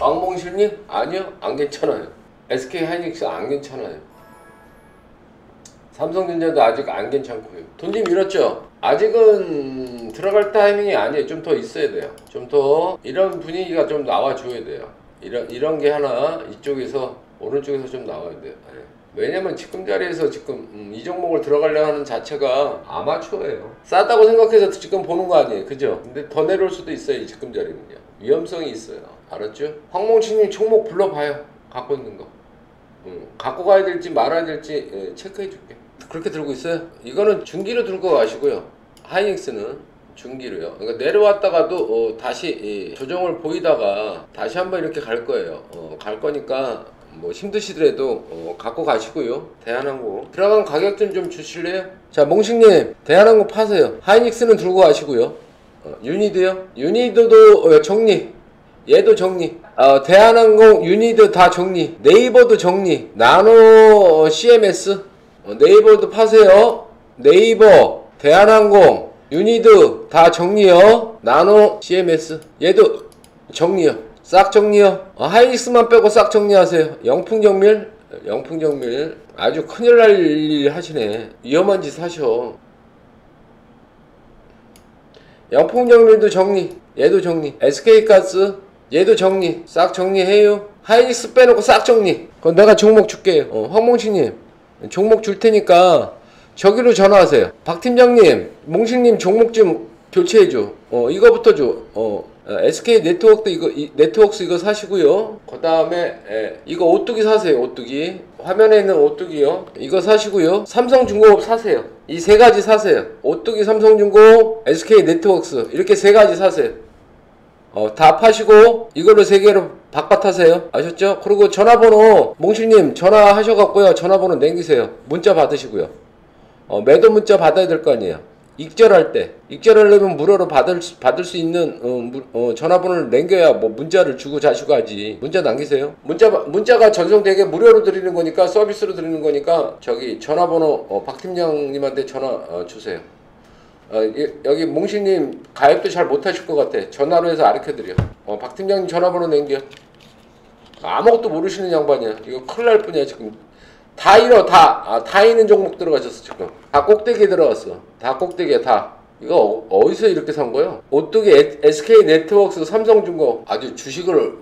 왕봉실님? 아니요, 안 괜찮아요. SK하이닉스 안 괜찮아요. 삼성전자도 아직 안 괜찮고요. 돈 좀 잃었죠? 아직은 들어갈 타이밍이 아니에요. 좀 더 있어야 돼요. 좀 더 이런 분위기가 좀 나와줘야 돼요. 이런 게 하나 이쪽에서 오른쪽에서 좀 나와야 돼요. 네. 왜냐면 지금 자리에서 지금 이 종목을 들어가려 하는 자체가 아마추어예요. 싸다고 생각해서 지금 보는 거 아니에요, 그죠? 근데 더 내려올 수도 있어요. 이 지금 자리는요. 위험성이 있어요. 알았죠? 황몽신님 종목 불러봐요. 갖고 있는 거. 갖고 가야 될지 말아야 될지 예, 체크해줄게. 그렇게 들고 있어요. 이거는 중기로 들고 가시고요. 하이닉스는 중기로요. 그러니까 내려왔다가도 다시 조정을 보이다가 다시 한번 이렇게 갈 거예요. 갈 거니까 뭐 힘드시더라도 갖고 가시고요. 대한항공 들어간 가격 좀 주실래요? 자, 몽식님 대한항공 파세요. 하이닉스는 들고 가시고요. 유니드요? 유니드도 정리, 얘도 정리, 대한항공, 유니드 다 정리, 네이버도 정리, 나노씨엔에스 네이버도 파세요. 네이버, 대한항공, 유니드 다 정리요. 나노씨엔에스 얘도 정리요. 싹 정리요. 하이닉스만 빼고 싹 정리하세요. 영풍정밀? 영풍정밀 아주 큰일 날 일 하시네. 위험한 짓 하셔. 영풍정밀도 정리, 얘도 정리, SK가스 얘도 정리, 싹 정리해요. 하이닉스 빼놓고 싹 정리. 그건 내가 종목 줄게요. 황몽식님 종목 줄 테니까 저기로 전화하세요. 박팀장님, 몽식님 종목 좀 교체해줘. 이거부터 줘. SK네트웍스 이거 사시고요. 그 다음에 이거 오뚜기 사세요. 오뚜기 화면에 있는 오뚜기요. 이거 사시고요. 삼성중공업 사세요. 이 세 가지 사세요. 오뚜기, 삼성중공업, SK네트웍스 이렇게 세 가지 사세요. 다 파시고 이걸로 세 개로 박밭하세요. 아셨죠? 그리고 전화번호 몽실님 전화하셔갖고요. 전화번호 남기세요. 문자 받으시고요. 매도 문자 받아야 될 거 아니에요. 익절할 때, 익절하려면 무료로 받을 수 있는 전화번호를 남겨야 뭐 문자를 주고 자시고 하지. 문자 남기세요. 문자가 전송되게 무료로 드리는 거니까, 서비스로 드리는 거니까 저기 전화번호 박팀장님한테 전화 주세요. 여기 몽실님 가입도 잘 못하실 것 같아. 전화로 해서 알려드려. 박팀장님 전화번호 남겨. 아무것도 모르시는 양반이야. 이거 큰일 날 뿐이야 지금. 다 잃어, 다. 다 잃는 종목 들어가셨어, 지금. 다 꼭대기에 들어갔어. 다 꼭대기에, 다. 이거 어디서 이렇게 산 거야? 오뚜기, SK네트웍스, 삼성중공업. 아주 주식을.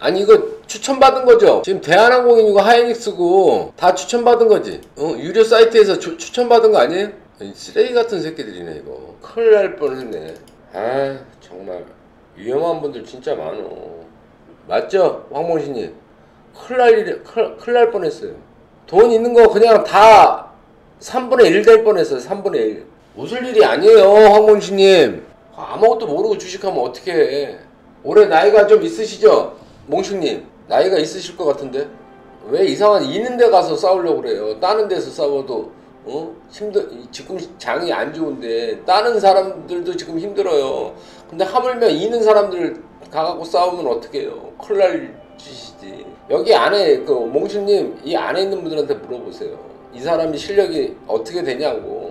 아니, 이거 추천받은 거죠? 지금 대한항공인이고 하이닉스고 다 추천받은 거지. 유료 사이트에서 추천받은 거 아니에요? 쓰레기 같은 새끼들이네, 이거. 큰일 날 뻔 했네. 아, 정말. 위험한 분들 진짜 많어. 맞죠? 황몽신님. 큰일 날 뻔 했어요. 돈 있는 거 그냥 다 3분의 1 될 뻔했어요. 3분의 1. 웃을 일이 아니에요, 황몽식님. 아무것도 모르고 주식하면 어떻게 해. 올해 나이가 좀 있으시죠? 몽식님. 나이가 있으실 것 같은데. 왜 이상한 있는 데 가서 싸우려고 그래요. 다른 데서 싸워도 지금 장이 안 좋은데 다른 사람들도 지금 힘들어요. 근데 하물며 있는 사람들 가갖고 싸우면 어떻게 해요. 큰일 날 짓이지. 여기 안에 몽실님 이 안에 있는 분들한테 물어보세요. 이 사람이 실력이 어떻게 되냐고.